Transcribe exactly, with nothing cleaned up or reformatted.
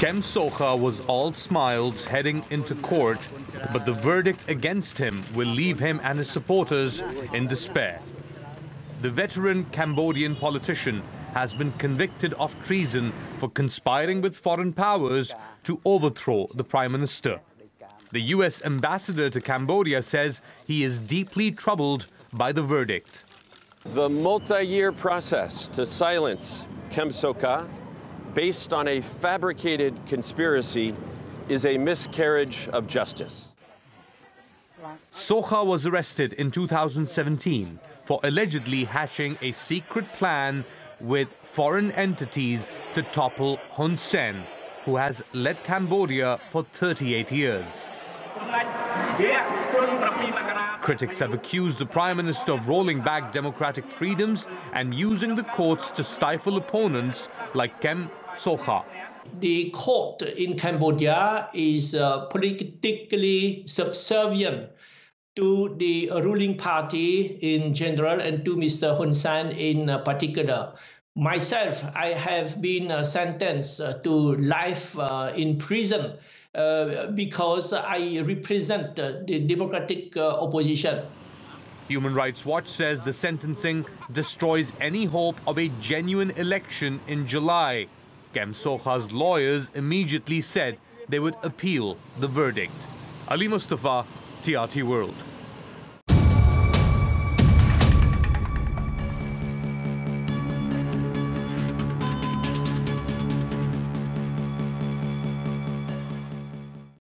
Kem Sokha was all smiles heading into court, but the verdict against him will leave him and his supporters in despair. The veteran Cambodian politician has been convicted of treason for conspiring with foreign powers to overthrow the prime minister. The U S ambassador to Cambodia says he is deeply troubled by the verdict. The multi-year process to silence Kem Sokha, based on a fabricated conspiracy, is a miscarriage of justice. Sokha was arrested in two thousand seventeen for allegedly hatching a secret plan with foreign entities to topple Hun Sen, who has led Cambodia for thirty-eight years. Critics have accused the Prime Minister of rolling back democratic freedoms and using the courts to stifle opponents like Kem Sokha. The court in Cambodia is uh, politically subservient to the ruling party in general and to Mister Hun Sen in particular. Myself, I have been uh, sentenced uh, to life uh, in prison uh, because I represent uh, the democratic uh, opposition. Human Rights Watch says the sentencing destroys any hope of a genuine election in July. Kem Sokha's lawyers immediately said they would appeal the verdict. Ali Mustafa, T R T World.